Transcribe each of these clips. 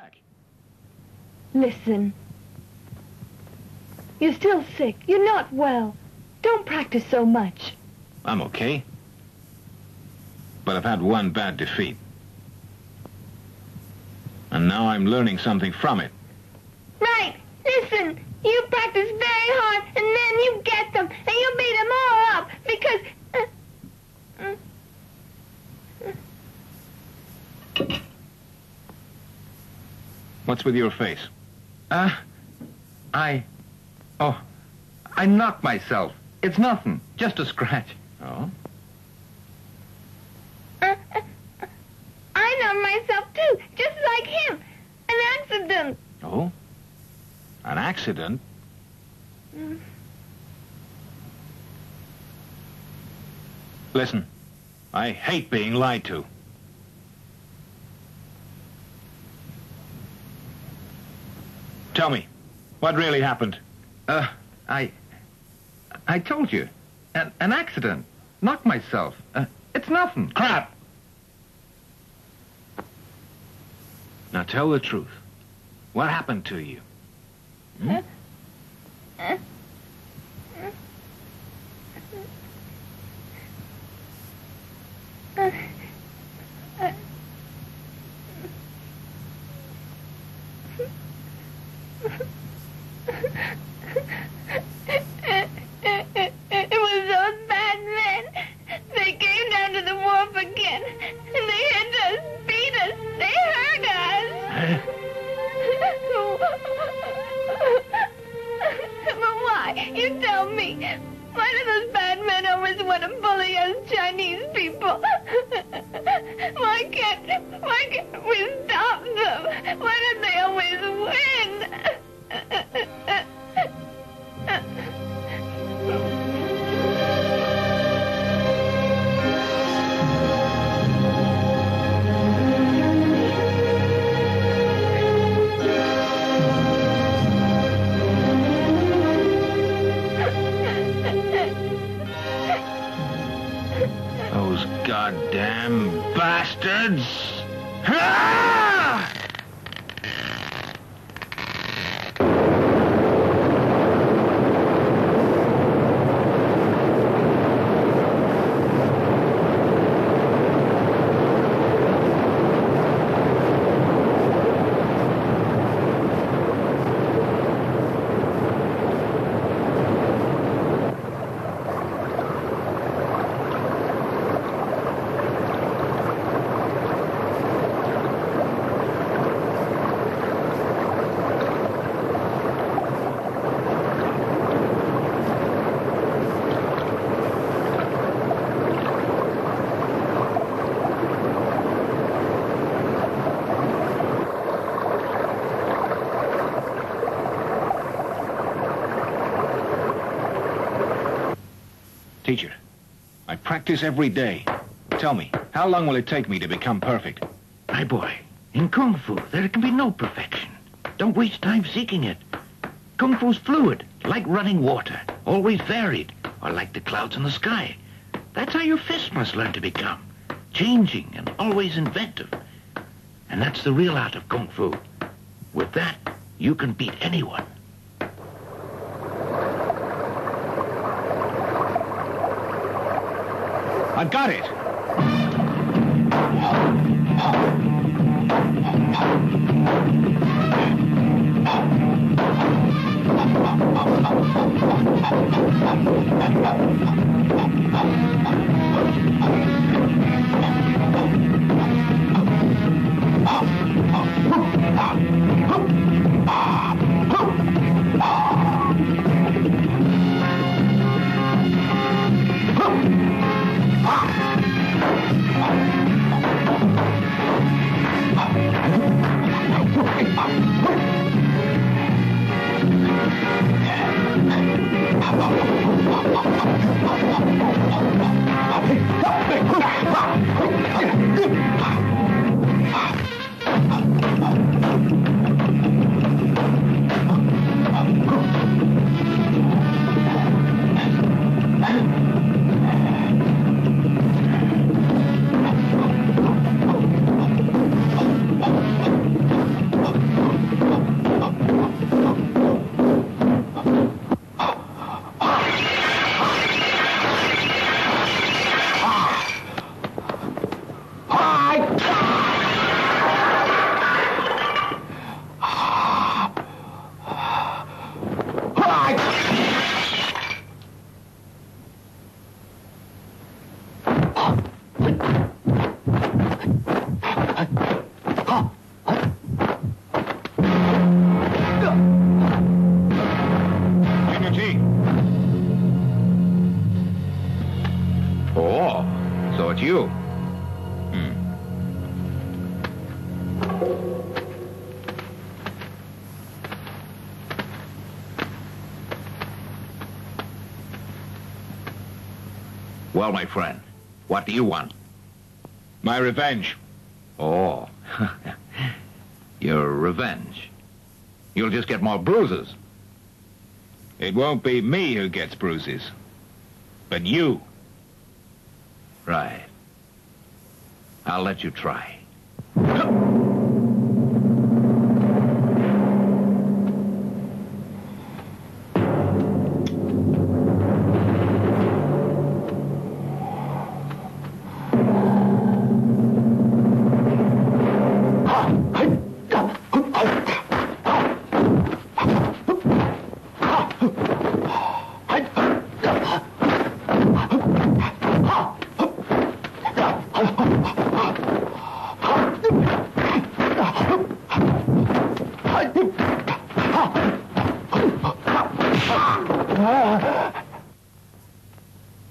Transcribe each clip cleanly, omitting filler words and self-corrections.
Back. Listen. You're still sick. You're not well. Don't practice so much. I'm okay. But I've had one bad defeat. And now I'm learning something from it. Right. Listen, you practice very hard, and then you get them, and you beat them all up, because... What's with your face? I knocked myself. It's nothing. Just a scratch. Oh? I knocked myself too, just like him. An accident. Oh? An accident? Mm. Listen, I hate being lied to. Tell me, what really happened? I told you. An accident. Knocked myself. It's nothing. Crap! Now tell the truth. What happened to you? Hmm? Why can't we stop them? Why do they always win? Those goddamn bastards! Teacher, I practice every day. Tell me, how long will it take me to become perfect? My boy, in Kung Fu, there can be no perfection. Don't waste time seeking it. Kung Fu's fluid, like running water, always varied, or like the clouds in the sky. That's how your fist must learn to become, changing and always inventive. And that's the real art of Kung Fu. With that, you can beat anyone. I've got it. Ah! Well, my friend, what do you want? My revenge. Oh, your revenge. You'll just get more bruises. It won't be me who gets bruises, but you. Right. I'll let you try.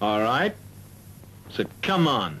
All right. So come on.